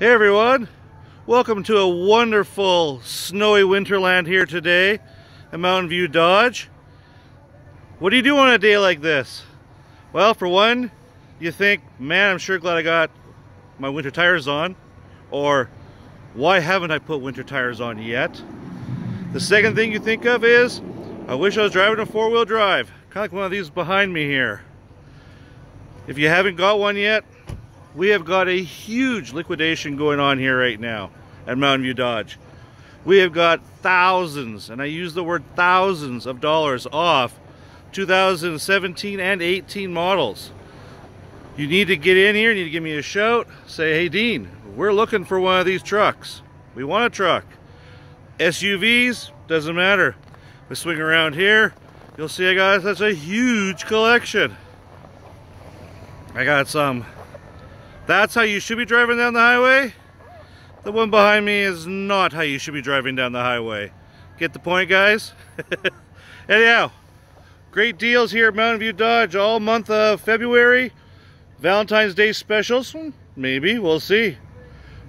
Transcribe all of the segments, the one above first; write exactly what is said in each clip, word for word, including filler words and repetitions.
Hey everyone, welcome to a wonderful snowy winterland here today at Mountain View Dodge. What do you do on a day like this? Well, for one, you think, man, I'm sure glad I got my winter tires on, or why haven't I put winter tires on yet? The second thing you think of is, I wish I was driving a four-wheel drive, kind of like one of these behind me here. If you haven't got one yet, we have got a huge liquidation going on here right now at Mountain View Dodge. We have got thousands, and I use the word thousands, of dollars off two thousand seventeen and eighteen models. You need to get in here, you need to give me a shout, say, hey Dean, we're looking for one of these trucks. We want a truck. S U Vs, doesn't matter. We swing around here, you'll see I got, that's a huge collection. I got some. That's how you should be driving down the highway. The one behind me is not how you should be driving down the highway. Get the point, guys? Anyhow, great deals here at Mountain View Dodge all month of February. Valentine's Day specials, maybe, we'll see.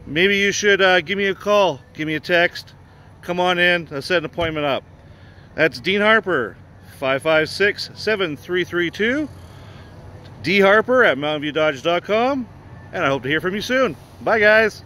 Maybe you should uh, give me a call, give me a text, come on in, I'll set an appointment up. That's Dean Harper, five five six, seven three three two, D Harper at mountain view dodge dot com. And I hope to hear from you soon. Bye, guys.